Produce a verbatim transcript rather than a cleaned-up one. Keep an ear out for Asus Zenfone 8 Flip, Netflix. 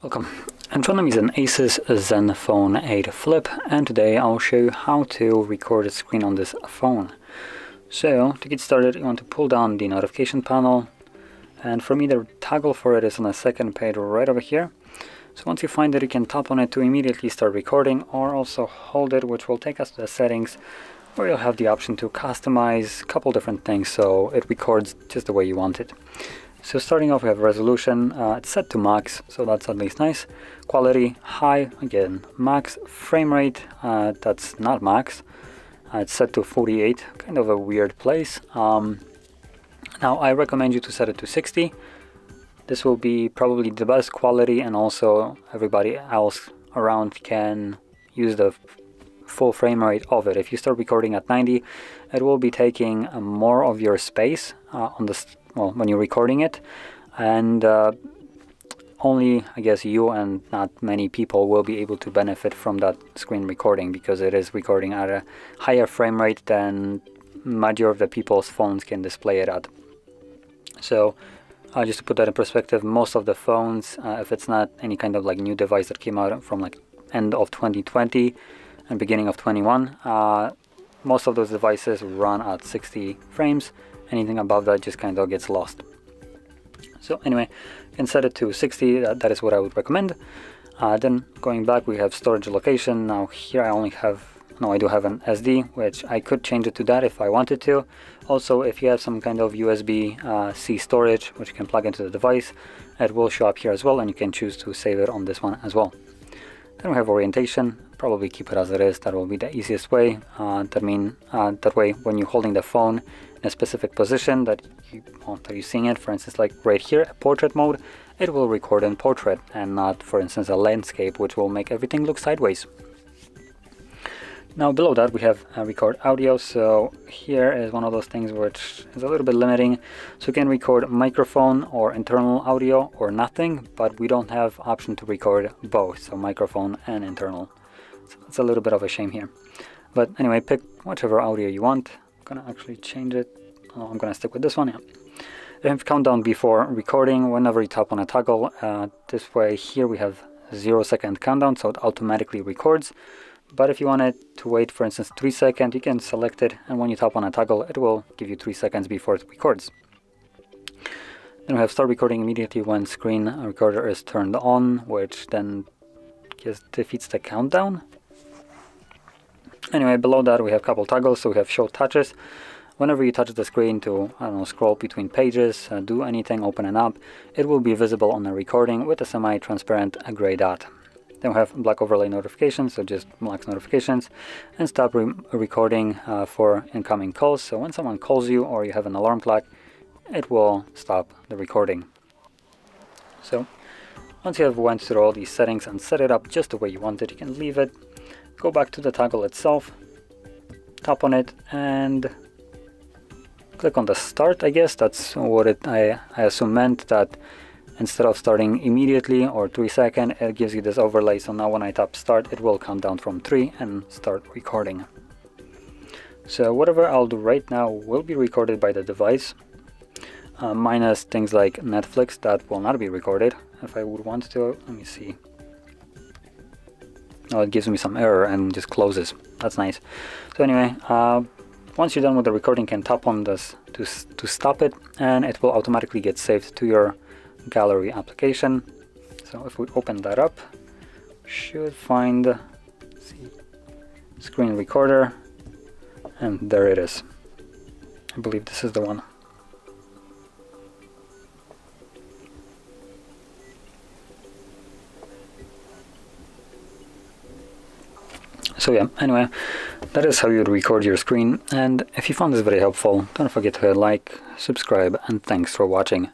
Welcome. In front of me is an Asus Zenfone eight Flip, and today I'll show you how to record a screen on this phone. So to get started, you want to pull down the notification panel, and for me the toggle for it is on the second page right over here. So once you find it, you can tap on it to immediately start recording, or also hold it, which will take us to the settings, where you'll have the option to customize a couple different things so it records just the way you want it. So starting off, we have resolution, uh, it's set to max, so that's at least nice. Quality, high, again, max. Frame rate, uh, that's not max. Uh, it's set to forty-eight, kind of a weird place. Um, now I recommend you to set it to sixty. This will be probably the best quality, and also everybody else around can use the full frame rate of it. If you start recording at ninety, it will be taking uh, more of your space uh, on the st well when you're recording it, and uh, only I guess you and not many people will be able to benefit from that screen recording, because it is recording at a higher frame rate than majority of the people's phones can display it at. So uh, just to put that in perspective, most of the phones, uh, if it's not any kind of like new device that came out from like end of twenty twenty and beginning of twenty-one, uh, most of those devices run at sixty frames. Anything above that just kind of gets lost. So anyway, you can set it to sixty, that, that is what I would recommend. Uh, then going back, we have storage location. Now here I only have, no I do have an S D, which I could change it to that if I wanted to. Also, if you have some kind of U S B C storage, which you can plug into the device, it will show up here as well, and you can choose to save it on this one as well. Then we have orientation. Probably keep it as it is, that will be the easiest way. Uh, that mean uh, that way when you're holding the phone in a specific position that, you, well, that you're seeing it, for instance like right here, portrait mode, it will record in portrait and not for instance a landscape, which will make everything look sideways. Now below that we have uh, record audio. So here is one of those things which is a little bit limiting. So you can record microphone or internal audio or nothing, but we don't have option to record both, so microphone and internal. So it's a little bit of a shame here, but anyway, pick whichever audio you want. I'm gonna actually change it. Oh, I'm gonna stick with this one. Yeah. Then have countdown before recording. Whenever you tap on a toggle, uh, this way here we have zero second countdown, so it automatically records. But if you wanted to wait, for instance, three seconds, you can select it, and when you tap on a toggle, it will give you three seconds before it records. Then we have start recording immediately when screen recorder is turned on, which then just defeats the countdown. Anyway, below that we have a couple toggles. So we have show touches. Whenever you touch the screen to, I don't know, scroll between pages, uh, do anything, open an app, it will be visible on the recording with a semi-transparent gray dot. Then we have black overlay notifications, so just black notifications, and stop re recording uh, for incoming calls. So when someone calls you or you have an alarm clock, it will stop the recording. So once you have went through all these settings and set it up just the way you want it, you can leave it. Go back to the toggle itself, tap on it, and click on the start. I guess that's what it I, I assume meant, that instead of starting immediately or three seconds, it gives you this overlay. So now when I tap start, it will count down from three and start recording. So whatever I'll do right now will be recorded by the device, uh, minus things like Netflix that will not be recorded. If I would want to, let me see. Oh, it gives me some error and just closes. That's nice. So anyway, uh, once you're done with the recording, you can tap on this to, to stop it, and it will automatically get saved to your gallery application. So if we open that up, should find, let's see, screen recorder, and there it is. I believe this is the one. So yeah, anyway, that is how you record your screen, and if you found this very helpful, don't forget to like, subscribe, and thanks for watching.